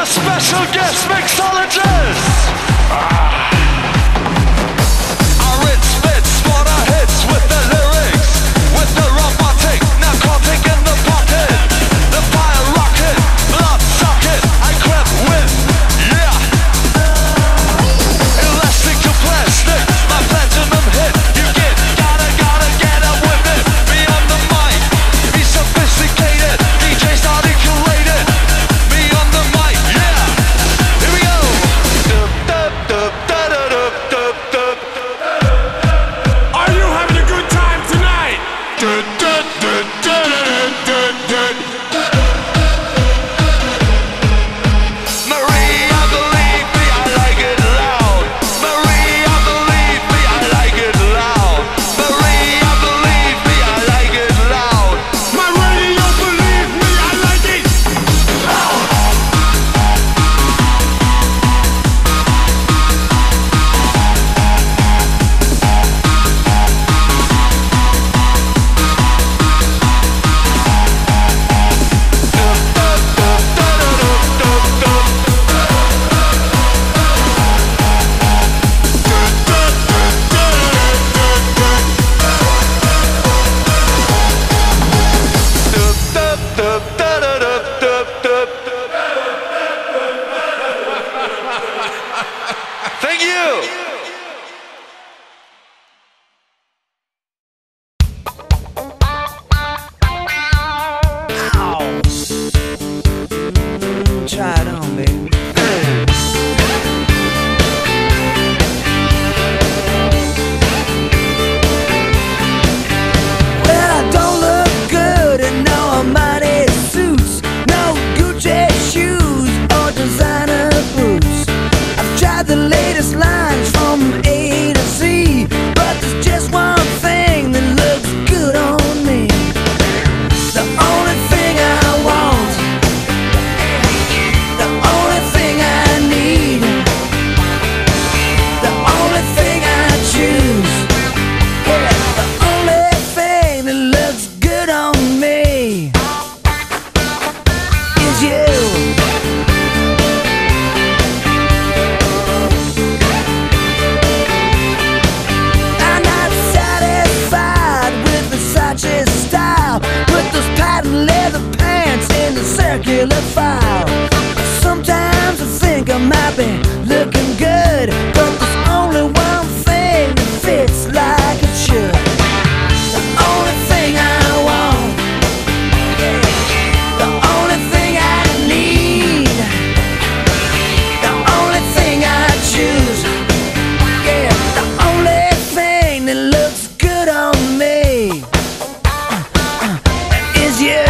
Special guest mixologist! Arid spits for the hits with the lyrics, with the robotic, narcotic in the pocket, the fire rocket, blood socket, I crept with, yeah! Elastic to plastic, my platinum hit, you get, gotta get up with it, be on the mic, be sophisticated, DJs articulated, be on the mic, yeah! Thank you! Sometimes I think I might be looking good, but there's only one thing that fits like it should. The only thing I want, the only thing I need, the only thing I choose, yeah, the only thing that looks good on me is you.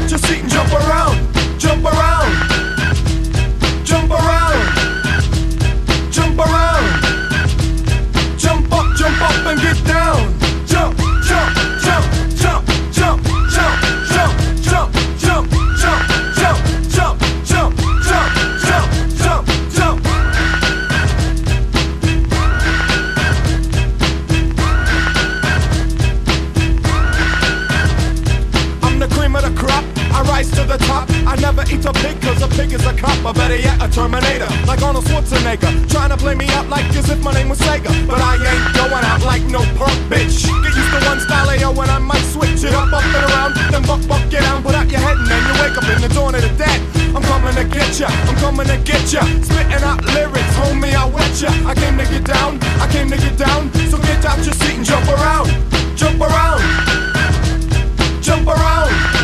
Grab your seat and jump around, jump around, jump around, jump around, jump up and get down. Jump, jump, jump, jump, jump, jump, jump, jump, jump, jump, jump, jump, jump, jump, jump, jump, jump. I'm the cream of the crop, I rise to the top. I never eat a pig cause a pig is a cop, or better yet a Terminator, like Arnold Schwarzenegger, trying to play me out like as if my name was Sega. But I ain't going out like no punk bitch. Get used to one style AO and I might switch it up and around. Then buck buck get down, put out your head and then you wake up in the dawn of the dead. I'm coming to get ya, I'm coming to get ya, spitting out lyrics, homie I wet ya. I came to get down, I came to get down, so get out your seat and jump around, jump around, jump around.